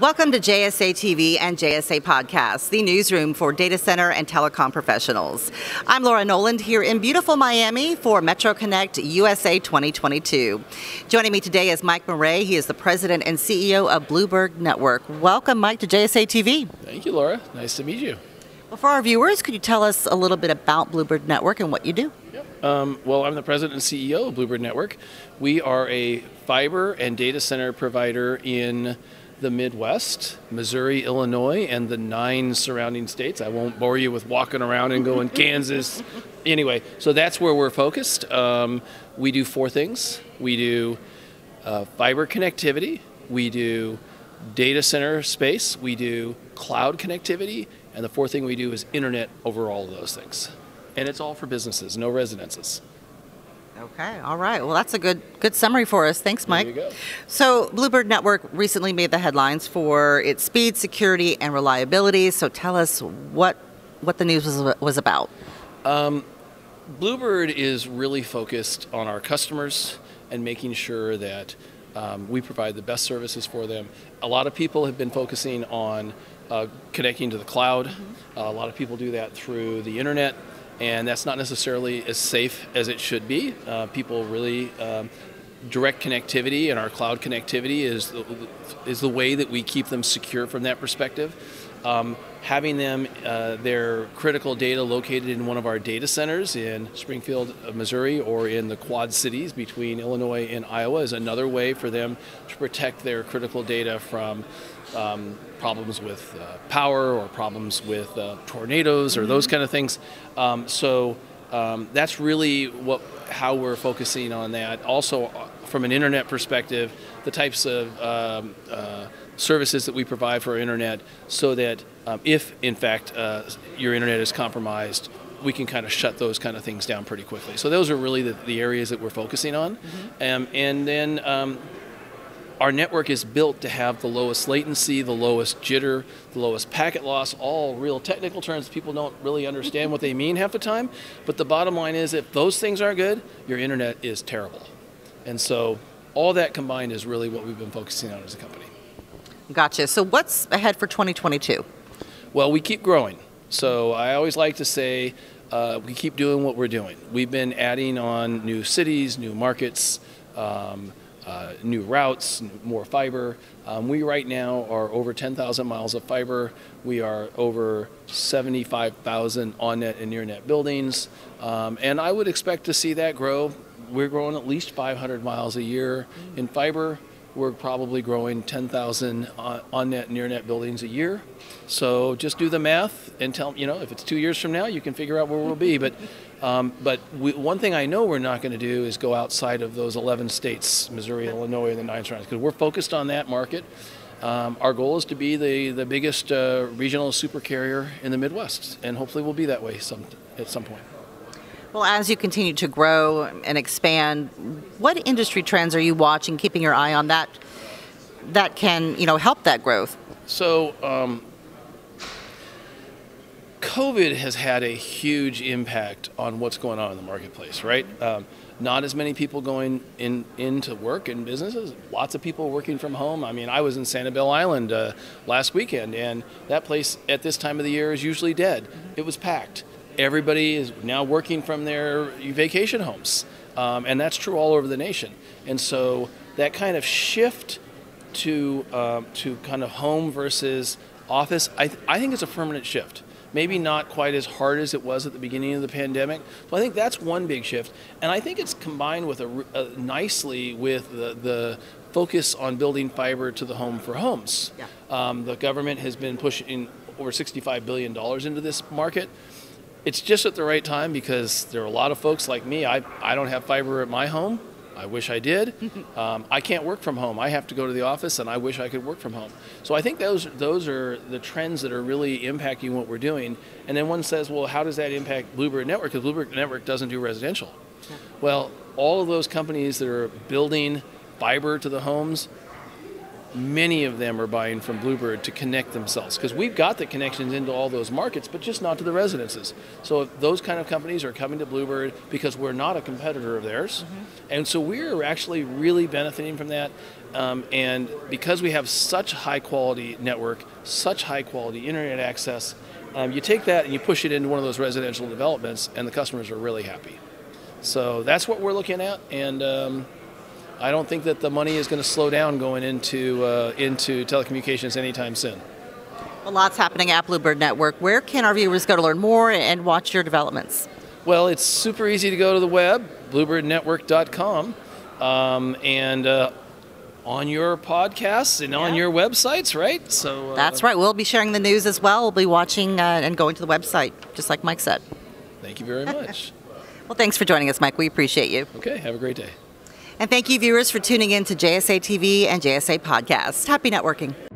Welcome to JSA TV and JSA Podcasts, the newsroom for data center and telecom professionals. I'm Laura Noland here in beautiful Miami for Metro Connect USA 2022. Joining me today is Mike Morey. He is the president and CEO of Bluebird Network. Welcome, Mike, to JSA TV. Thank you, Laura. Nice to meet you. Well, for our viewers, could you tell us a little bit about Bluebird Network and what you do? Well, I'm the president and CEO of Bluebird Network. We are a fiber and data center provider in the Midwest, Missouri, Illinois, and the 9 surrounding states. I won't bore you with walking around and going Kansas. Anyway, so that's where we're focused. We do 4 things. We do fiber connectivity. We do data center space. We do cloud connectivity. And the 4th thing we do is internet over all of those things. And it's all for businesses, no residences. Okay, all right. Well, that's a good summary for us. Thanks, Mike. There you go. So Bluebird Network recently made the headlines for its speed, security, and reliability. So tell us what the news was about. Bluebird is really focused on our customers and making sure that we provide the best services for them. A lot of people have been focusing on connecting to the cloud. A lot of people do that through the internet. And that's not necessarily as safe as it should be. People really, direct connectivity and our cloud connectivity is the way that we keep them secure from that perspective. Having them, their critical data located in one of our data centers in Springfield, Missouri, or in the Quad Cities between Illinois and Iowa is another way for them to protect their critical data from problems with power or problems with tornadoes or those kind of things. That's really how we're focusing on that. Also, from an internet perspective, the types of services that we provide for our internet, so that if in fact your internet is compromised, we can kind of shut those kind of things down pretty quickly. So those are really the areas that we're focusing on. And then our network is built to have the lowest latency, the lowest jitter, the lowest packet loss, all real technical terms people don't really understand what they mean half the time. But the bottom line is, if those things aren't good, your internet is terrible. And so all that combined is really what we've been focusing on as a company. Gotcha. So what's ahead for 2022? Well, we keep growing. So I always like to say we keep doing what we're doing. We've been adding on new cities, new markets, new routes, more fiber. We right now are over 10,000 miles of fiber. We are over 75,000 on-net and near-net buildings. And I would expect to see that grow. We're growing at least 500 miles a year in fiber. We're probably growing 10,000 on-net and near-net buildings a year. So just do the math and tell, you know, if it's 2 years from now, you can figure out where we'll be. But one thing I know we're not going to do is go outside of those 11 states, Missouri, Illinois, and the 9 surroundings, because we're focused on that market. Our goal is to be the biggest regional super carrier in the Midwest, and hopefully we'll be that way at some point. Well, as you continue to grow and expand, what industry trends are you watching, keeping your eye on that can, you know, help that growth? So COVID has had a huge impact on what's going on in the marketplace, right? Not as many people going into work and businesses. Lots of people working from home. I mean, I was in Sanibel Island last weekend, and that place at this time of the year is usually dead. It was packed. Everybody is now working from their vacation homes, and that's true all over the nation. And so that kind of shift to kind of home versus office, I think it's a permanent shift. Maybe not quite as hard as it was at the beginning of the pandemic. So I think that's one big shift. And I think it's combined with nicely with the focus on building fiber to the home for homes. Yeah. The government has been pushing over $65 billion into this market. It's just at the right time because there are a lot of folks like me. I don't have fiber at my home. I wish I did. I can't work from home. I have to go to the office, and I wish I could work from home. So I think those are the trends that are really impacting what we're doing. And then one says, well, how does that impact Bluebird Network? Because Bluebird Network doesn't do residential. Yeah. Well, all of those companies that are building fiber to the homes, many of them are buying from Bluebird to connect themselves, because we've got the connections into all those markets, but just not to the residences. So if those kind of companies are coming to Bluebird because we're not a competitor of theirs, and so we're actually really benefiting from that. And because we have such high quality network, such high quality internet access, you take that and you push it into one of those residential developments, and the customers are really happy. So that's what we're looking at, and I don't think that the money is going to slow down going into telecommunications anytime soon. Well, lots happening at Bluebird Network. Where can our viewers go to learn more and watch your developments? Well, it's super easy to go to the web, bluebirdnetwork.com, and on your podcasts and on your websites, right? So that's right. We'll be sharing the news as well. We'll be watching and going to the website, just like Mike said. Thank you very much. Well, thanks for joining us, Mike. We appreciate you. Okay, have a great day. And thank you, viewers, for tuning in to JSA TV and JSA Podcasts. Happy networking.